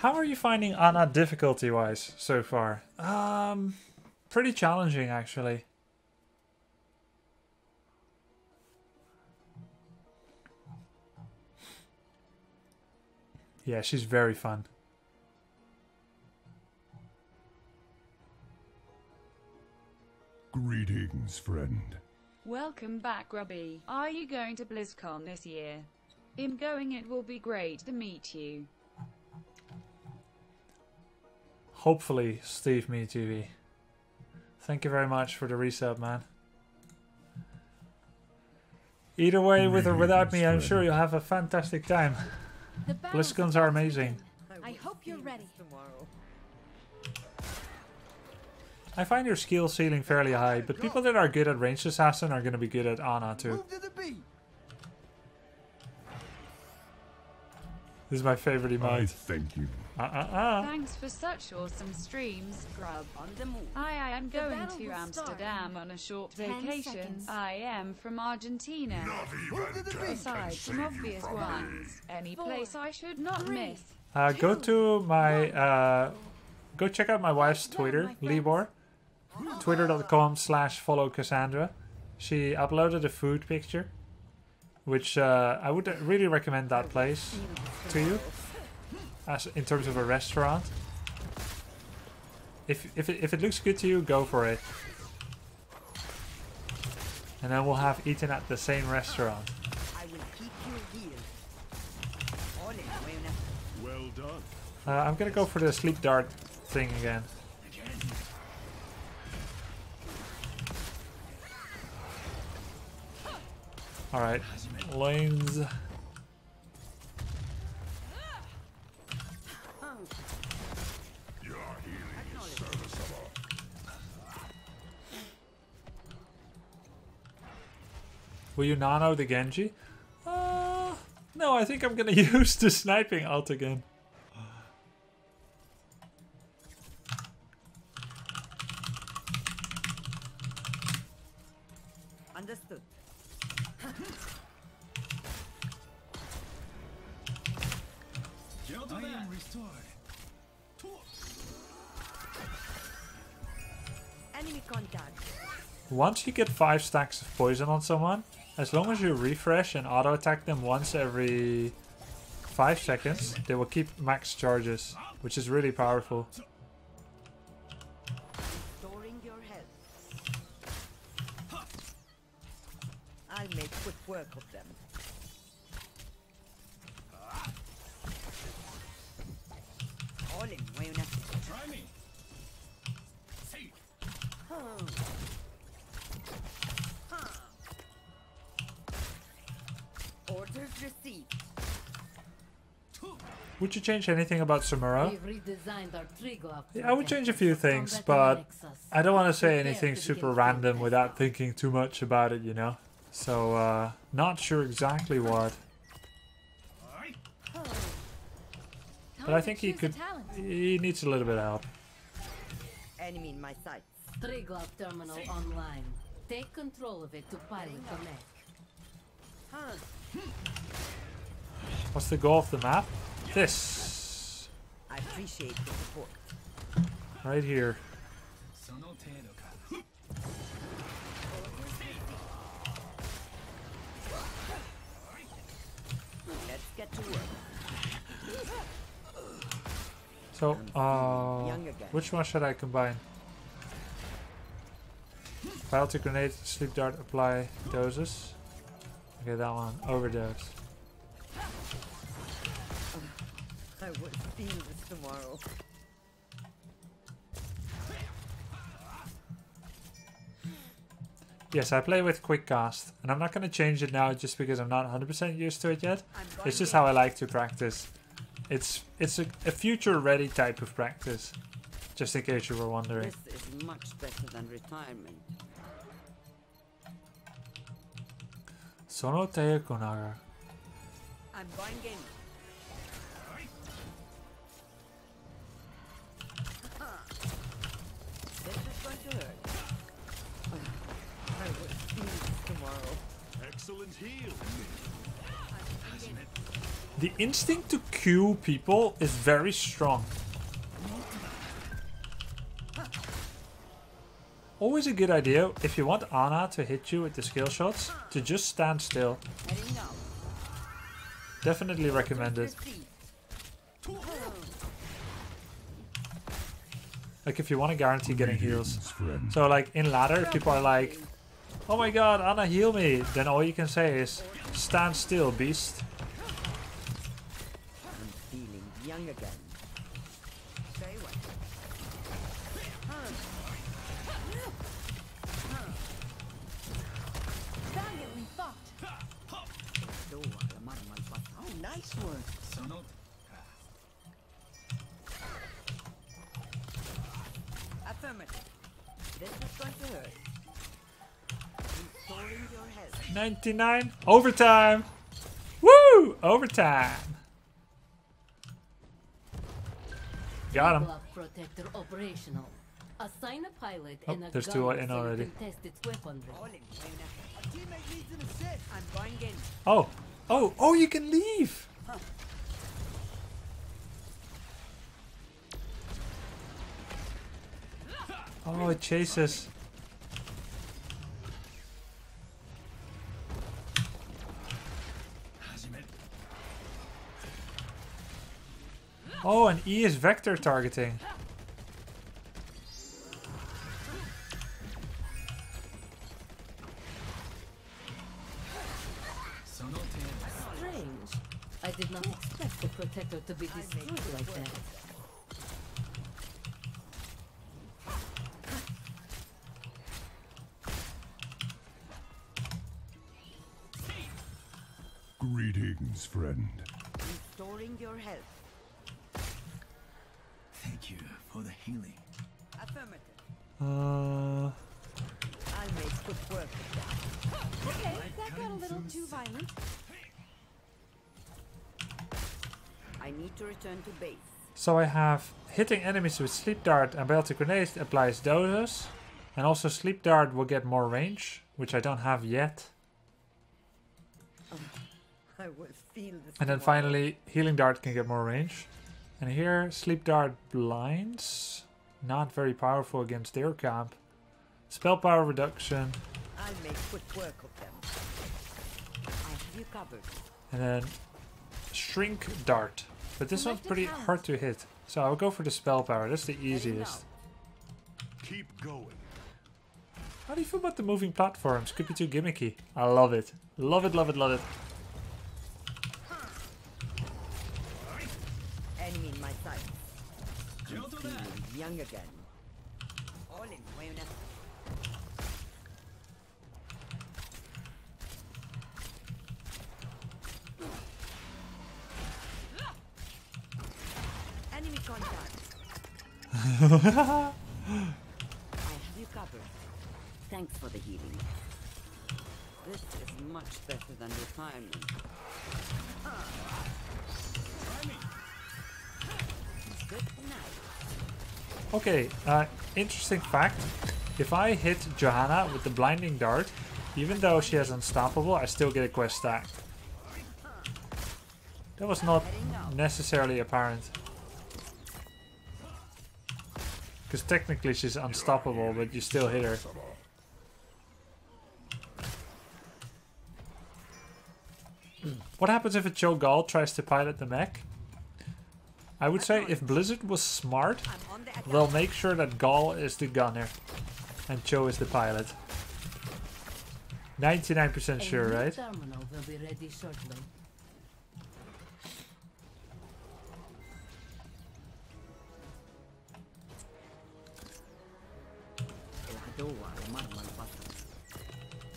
How are you finding Ana difficulty-wise so far? Pretty challenging, actually. Yeah, she's very fun. Greetings, friend. Welcome back, Grubby. Are you going to BlizzCon this year? I'm going. It will be great to meet you. Hopefully, Steve meets you. Thank you very much for the resub, man. Either way, with or without me, I'm sure you'll have a fantastic time. BlizzCons are amazing. I hope you're ready tomorrow. I find your skill ceiling fairly high, but people that are good at ranged assassin are going to be good at Ana too. This is my favorite emote. Thank you. Thanks for such awesome streams, Grub. I am going to Amsterdam on a short vacation. I am from Argentina. Aside from obvious ones, any place I should not miss. Go to my go check out my wife's Twitter, Libor. Twitter.com/followCassandra. She uploaded a food picture, which I would really recommend that place to you, as in terms of a restaurant. If it looks good to you, go for it. And then we'll have eaten at the same restaurant. Well done. I'm gonna go for the sleep dart thing again. Alright, lanes. Will you nano the Genji? No, I think I'm gonna use the sniping ult again. Understood. I am restored. Enemy contact. Once you get 5 stacks of poison on someone, as long as you refresh and auto attack them once every 5 seconds, they will keep max charges, which is really powerful. Restoring your health. I'll make quick work of them. All in, where you not? Try me. See. Orders received. Would you change anything about Samura? Yeah, I would change a few things, but I don't want to say anything super random without thinking too much about it, you know? So, not sure exactly what. But I think he needs a little bit of help. Enemy in my sight. Triglav terminal online. Take control of it to pilot connect. What's the goal of the map? This. I appreciate the support. Right here. Let's get to work. So, which one should I combine? File to grenade, sleep dart, apply doses. Okay, that one. Overdose. I would feel this tomorrow. Yes, I play with quick cast, and I'm not going to change it now just because I'm not 100% used to it yet. It's just how I like to practice. It's a future-ready type of practice, just in case you were wondering. This is much better than retirement. Sono te konaga. I'm buying game. This is going to hurt. I will see tomorrow. Excellent heal. The instinct to kill people is very strong. Always a good idea, if you want Ana to hit you with the skill shots, to just stand still. Definitely recommend it. Like if you want to guarantee getting heals. So like in ladder, people are like, oh my god, Ana heal me. Then all you can say is, stand still, beast. Overtime! Woo! Overtime! Got him. Oh, there's two in already. Oh! Oh! Oh, you can leave! Oh, it chases. Oh, and E is vector targeting. Strange. I did not expect the protector to be destroyed like that. Greetings, friend. Restoring your health. Thank you for the healing. Affirmative. I made good work of that. Okay, that got a little too violent. I need to return to base. So I have hitting enemies with sleep dart and Baltic grenade applies doses, and also sleep dart will get more range, which I don't have yet. I will feel this. And then finally, healing dart can get more range. And here, sleep dart blinds. Not very powerful against their camp. Spell power reduction. I'll make quick work of them. I have you covered. And then shrink dart. But this one's pretty hard to hit. So I'll go for the spell power. That's the easiest. Keep going. How do you feel about the moving platforms? Could be too gimmicky. I love it. Love it, love it, love it. Young again. All in way now. Enemy contact. I have you covered. Thanks for the healing. This is much better than retirement. Good night. Okay, interesting fact, if I hit Johanna with the blinding dart, even though she has unstoppable, I still get a quest stack. That was not necessarily apparent. Because technically she's unstoppable, but you still hit her. What happens if a Cho Gall tries to pilot the mech? I would say if Blizzard was smart, they'll make sure that Gall is the gunner and Cho is the pilot. 99% sure, right?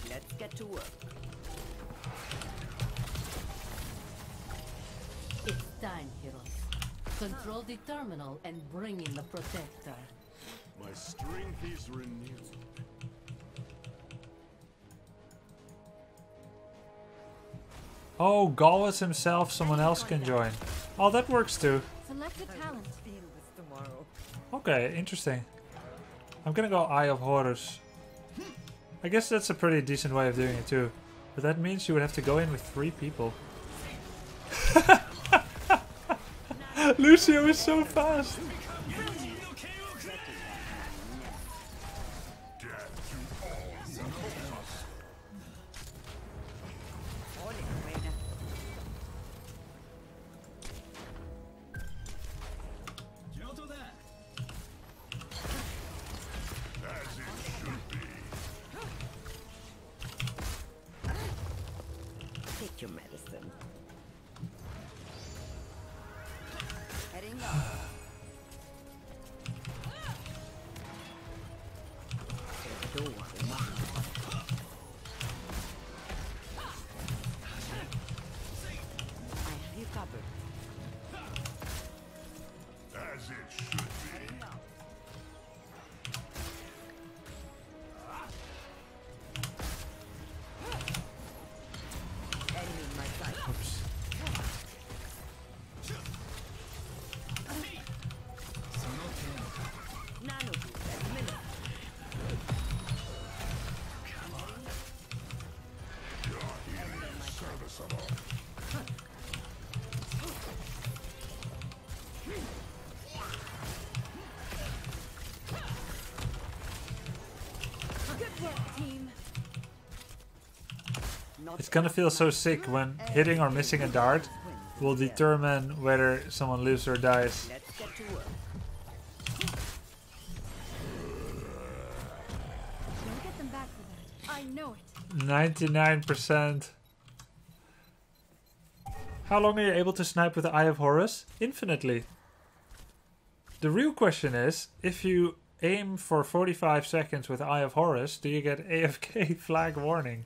Let's get to work. It's time, heroes. Control the terminal and bring in the protector. My strength is renewed. Oh, Gall is himself, someone else can join. Oh, that works too. Select a talent. Okay, interesting. I'm gonna go Eye of Horus. I guess that's a pretty decent way of doing it too. But that means you would have to go in with 3 people. Lucio is so fast. It's gonna feel so sick when hitting or missing a dart will determine whether someone lives or dies. Get them back for that. I know it. 99%. How long are you able to snipe with the Eye of Horus? Infinitely. The real question is, if you aim for 45 seconds with Eye of Horus, do you get AFK flag warning?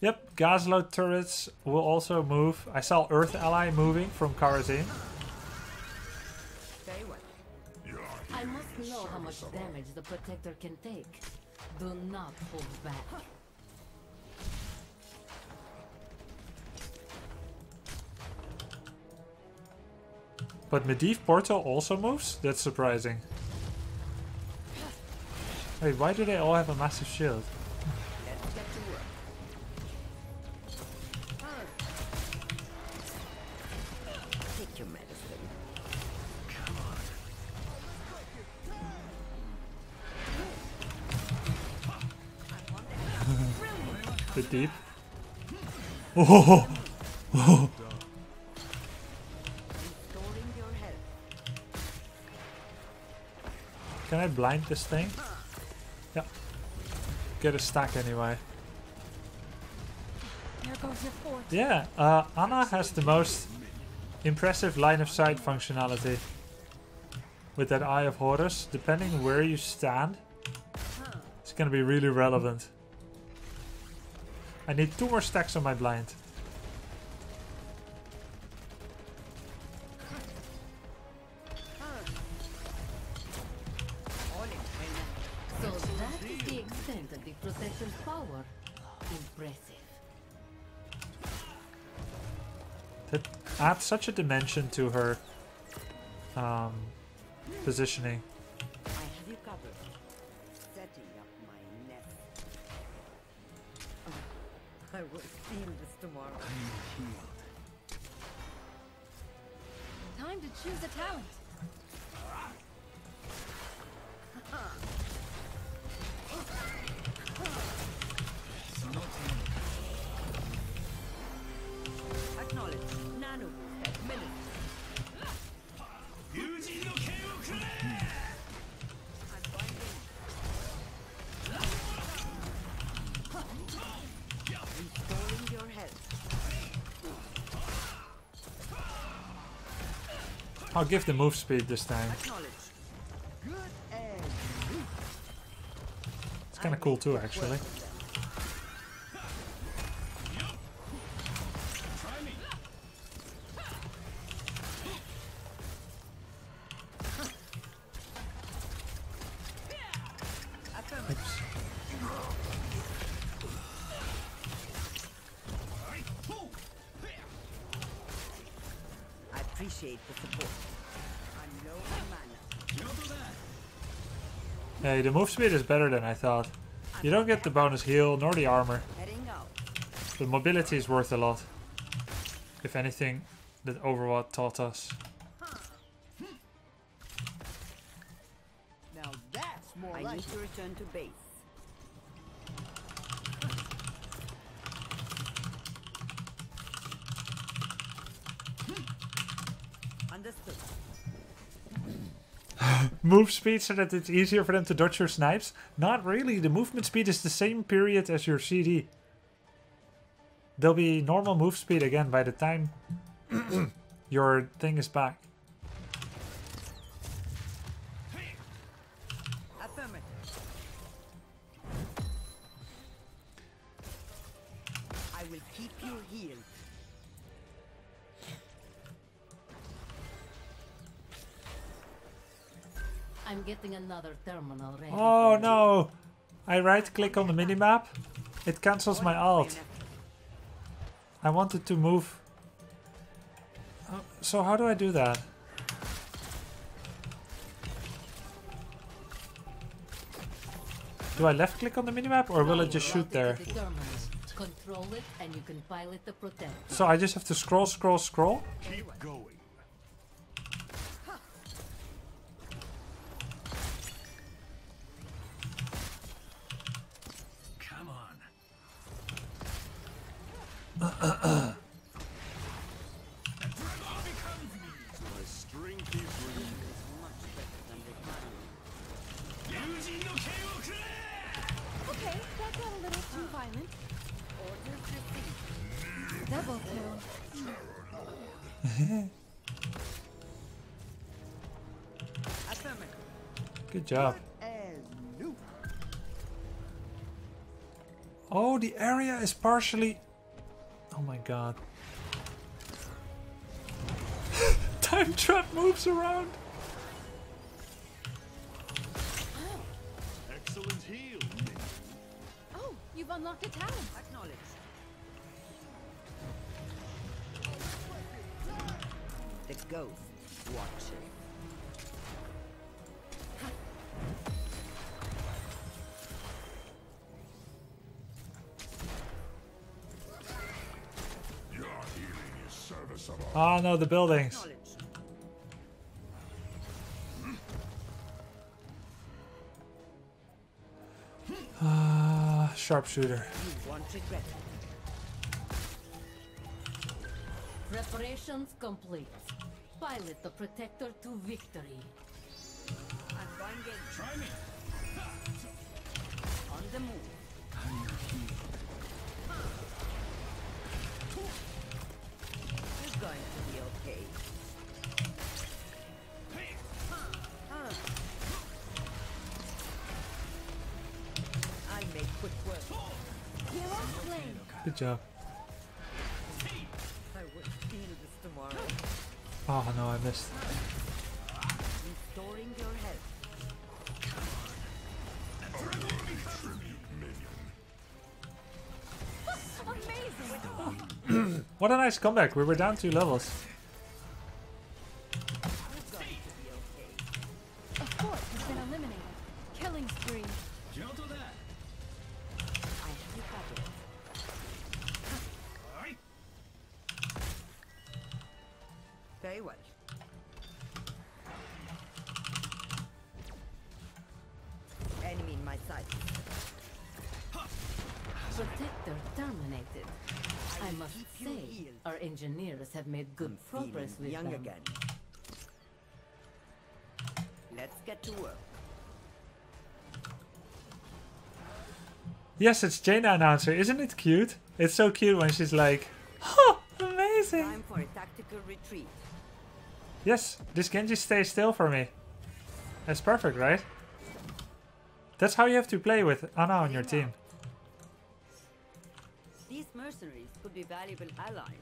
Yep, Gazlo turrets will also move. I saw Earth Ally moving from Karazin. Very well. I must know how much damage the Protector can take. Do not hold back. But Medivh Portal also moves? That's surprising. Wait, why do they all have a massive shield? Bit deep. Oh, oh, oh, oh. Can I blind this thing? Yeah. Get a stack anyway. Yeah, Ana has the most impressive line of sight functionality with that Eye of Horus. Depending where you stand, it's gonna be really relevant. I need 2 more stacks on my blind. So that is the extent of the Protector's power. Impressive. That adds such a dimension to her positioning. Time to choose a talent. Acknowledge. Nano. I'll give the move speed this time. It's kind of cool too, actually. Hey, the move speed is better than I thought. You don't get the bonus heal nor the armor. But mobility is worth a lot. If anything, that Overwatch taught us. Now that's more like I need to return to base. Understood. Move speed so that it's easier for them to dodge your snipes? Not really. The movement speed is the same period as your CD. There'll be normal move speed again by the time your thing is back. I will keep you healed. I'm getting another terminal ready. Oh no! I right click on the minimap. It cancels my alt. I wanted to move. So how do I do that? Do I left click on the minimap or will it just shoot there? Control it and you can pilot the protector. So I just have to scroll, scroll, scroll? Keep going. Come on. Good job. Oh, the area is partially... Oh my god. Time trap moves around. Excellent heal. Oh, you've unlocked a talent. Acknowledged. The ghost watching. Your healing is serviceable. Oh no, the buildings. Sharpshooter. You want regret. Preparations complete. Pilot the protector to victory. I'm going to try me. On the move. You're going to be okay. I make quick work. You're off lane. Good job. I will feel this tomorrow. Oh no, I missed. Restoring your health. Amazing. What a nice comeback. We were down 2 levels. Of course, he's been eliminated. Killing spree. Very well. Enemy in my sight. Protector terminated. I must say, our engineers have made good progress with them. Again. Let's get to work. Yes, it's Jaina announcer. Isn't it cute? It's so cute when she's like, "Huh, amazing." Time for a tactical retreat. Yes, this Genji stays still for me. That's perfect, right? That's how you have to play with Ana on your team. These mercenaries could be valuable allies.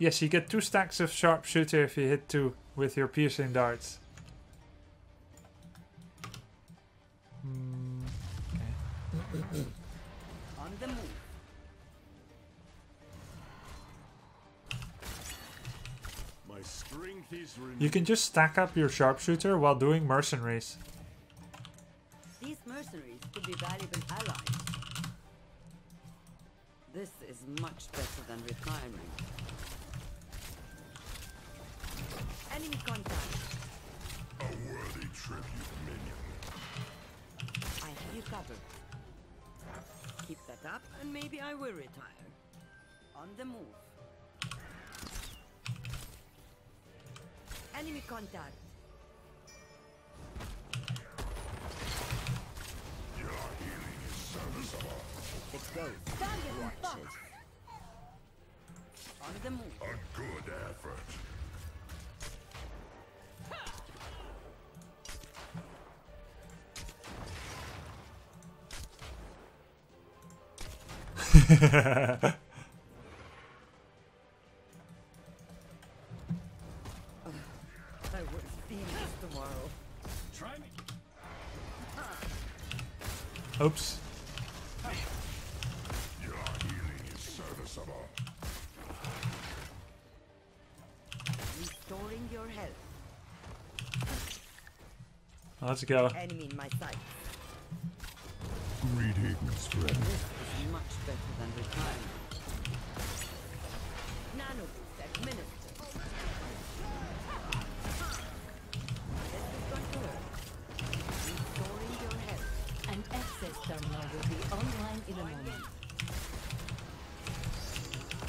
Yes, you get 2 stacks of sharpshooter if you hit 2 with your piercing darts. Okay. On the move. You can just stack up your sharpshooter while doing mercenaries. These mercenaries could be valuable allies. This is much better than retiring. Enemy contact. A worthy tribute, minion. I have you covered. Keep that up, and maybe I will retire. On the move. Enemy contact. Your healing is serviceable. It's both. Right on the move. A good effort. I would see this tomorrow. Try me. Oops. Your healing is serviceable. Restoring your health. Let's go. Enemy in my sight. Greetings, friend. Much better than the time. Nano administered. Restoring your health. An access terminal will be online in a moment.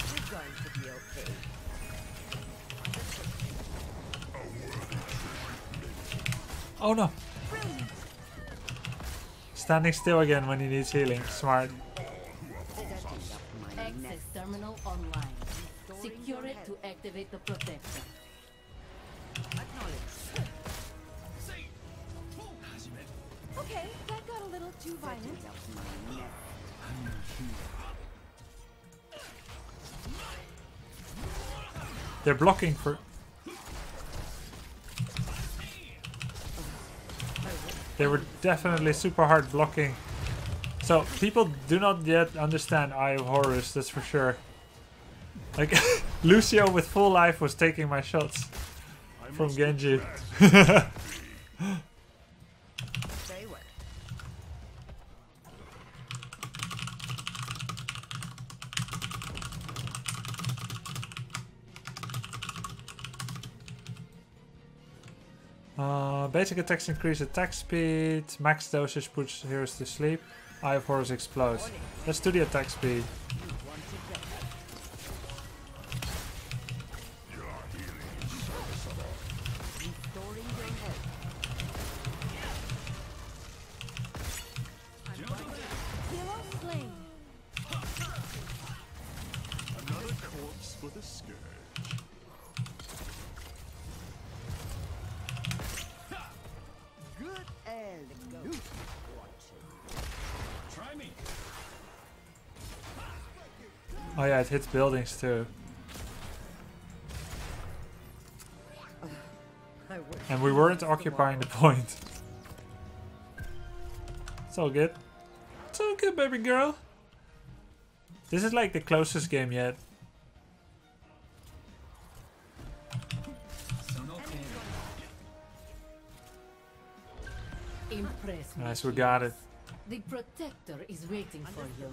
We're going to be okay. Oh no. Brilliant. Standing still again when he needs healing. Smart. Terminal online. Secure it to activate the protector. Acknowledge. Okay, that got a little too violent. They're blocking for. They were definitely super hard blocking. So, people do not yet understand Eye of Horus, that's for sure. Like, Lucio with full life was taking my shots from Genji. Basic attacks increase attack speed, max dosage puts heroes to sleep. Eye of Horus explodes. Let's do the attack speed. Oh yeah, it hits buildings too. And we weren't occupying the point. It's all good. It's all good, baby girl. This is like the closest game yet. Nice, we got it. The protector is waiting for you.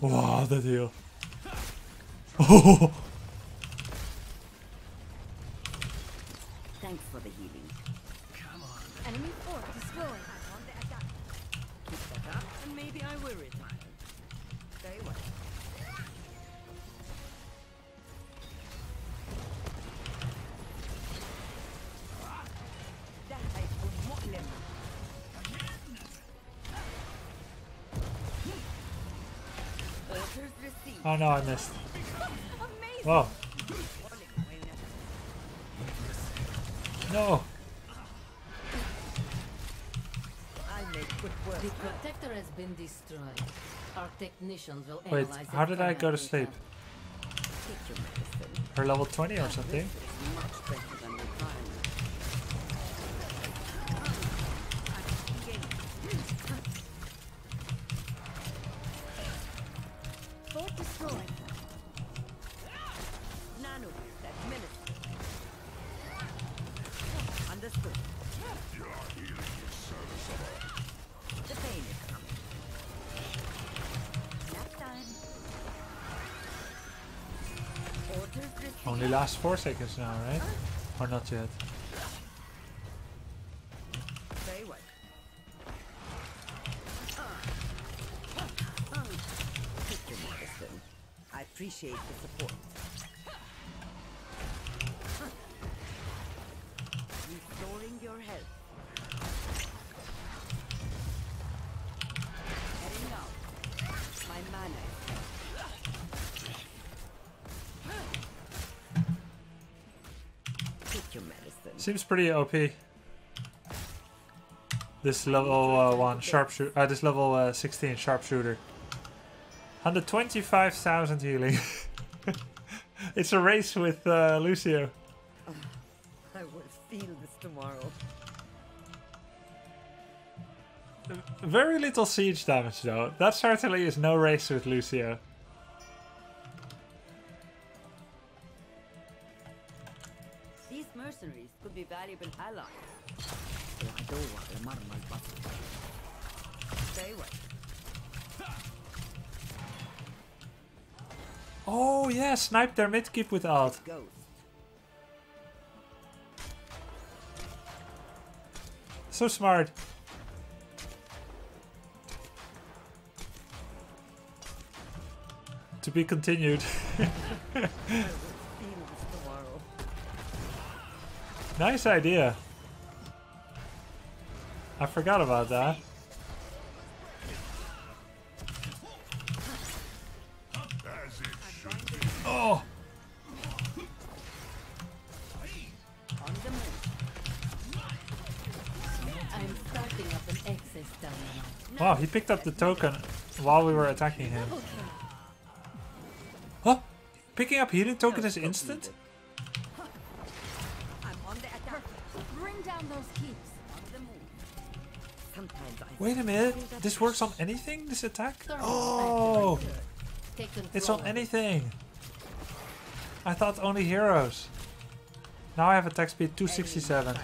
Wow, that heal. Oh. Thanks for the healing. Come on. Enemy fort destroyed. I'm on the attack. Keep that up, and maybe I will retire. Stay away. Oh no, I missed. Whoa. No. The protector has been destroyed. Our technicians will analyze. Wait, how did I go to sleep? Her level 20 or something. Only lasts 4 seconds now, right? Or not yet? I appreciate the support. Restoring your health. Seems pretty OP. This level this level 16 sharpshooter. 125,000 healing. It's a race with Lucio. Oh, I will feel this tomorrow. Very little siege damage though. That certainly is no race with Lucio. Valuable ally. Oh yeah, snipe their mid keep with alt. So smart. To be continued. Nice idea. I forgot about that. Oh! Wow, he picked up the token while we were attacking him. Huh? Picking up healing token is instant? Wait a minute, this works on anything, this attack? Oh! It's on anything! I thought only heroes. Now I have attack speed 267.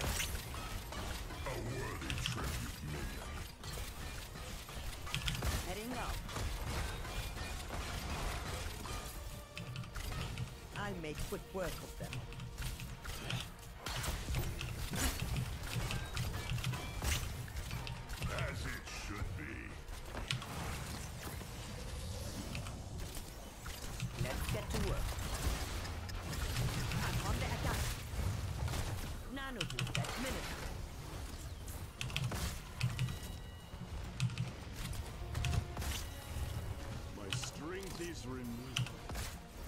I'll make quick work of them.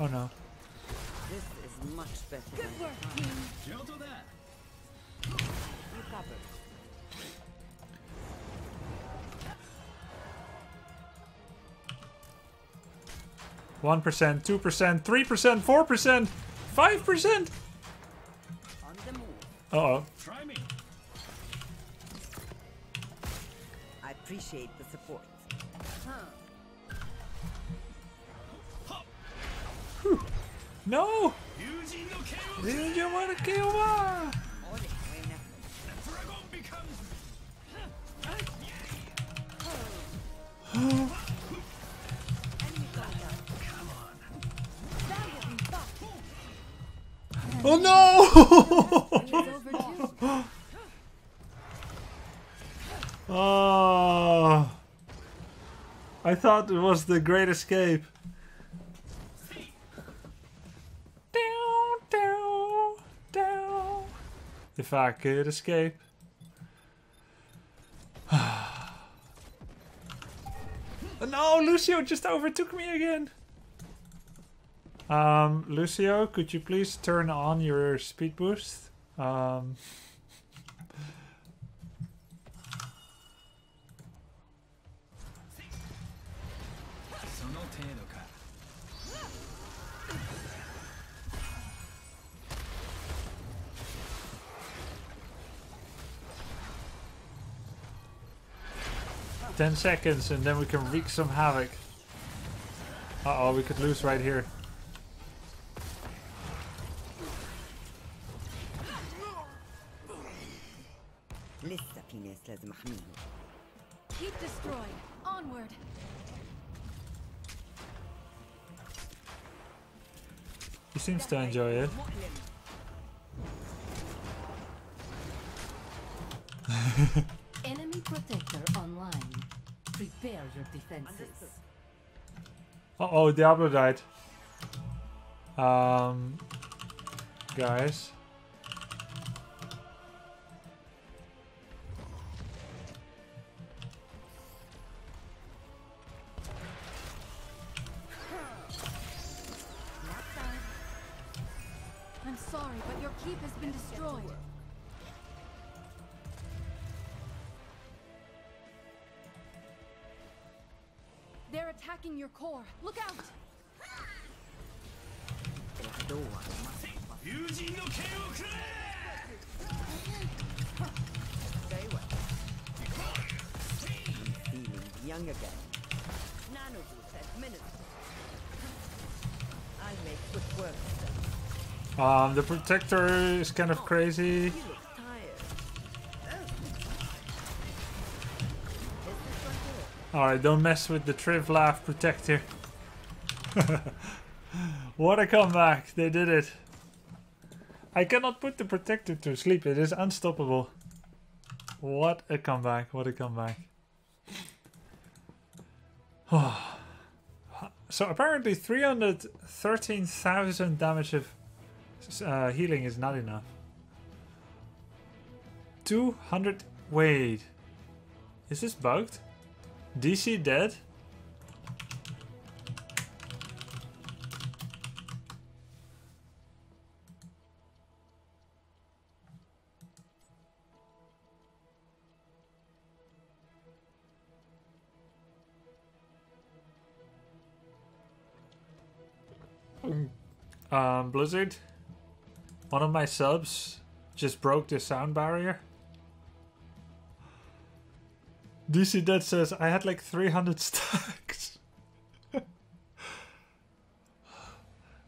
Oh no. This is much better. Good work, team. Gentle that. You covered. 1%, 2%, 3%, 4%, 5%. On the move. Uh-oh. Try me. I appreciate the support. Huh. No! Oh no! Oh, I thought it was the Great Escape. If I could escape. No, Lucio just overtook me again. Lucio, could you please turn on your speed boost? Ten seconds and then we can wreak some havoc. Uh-oh, we could lose right here. Keep destroying. Onward. He He seems to enjoy it. Enemy protector online. Prepare your defenses. Uh-oh, Diablo died. Guys. I'm sorry, but your keep has been destroyed. They're attacking your core. Look out! Very well. I'm feeling young again. I make good work of them. The protector is kind of crazy. Alright, don't mess with the Trivlav protector. What a comeback! They did it. I cannot put the protector to sleep. It is unstoppable. What a comeback! What a comeback! So apparently 313,000 damage of healing is not enough. 200. Wait, is this bugged? DC dead? Blizzard, one of my subs just broke the sound barrier. DC Dead says, I had like 300 stacks.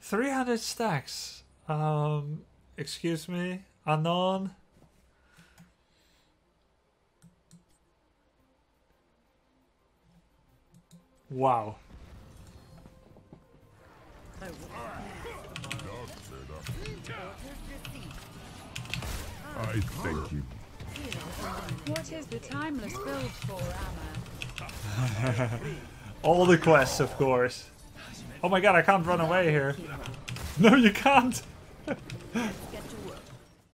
300 stacks. Excuse me, Anon. Wow. I thank you. What is the timeless build for, Ana? All the quests, of course. Oh my god, I can't run away here. No, you can't.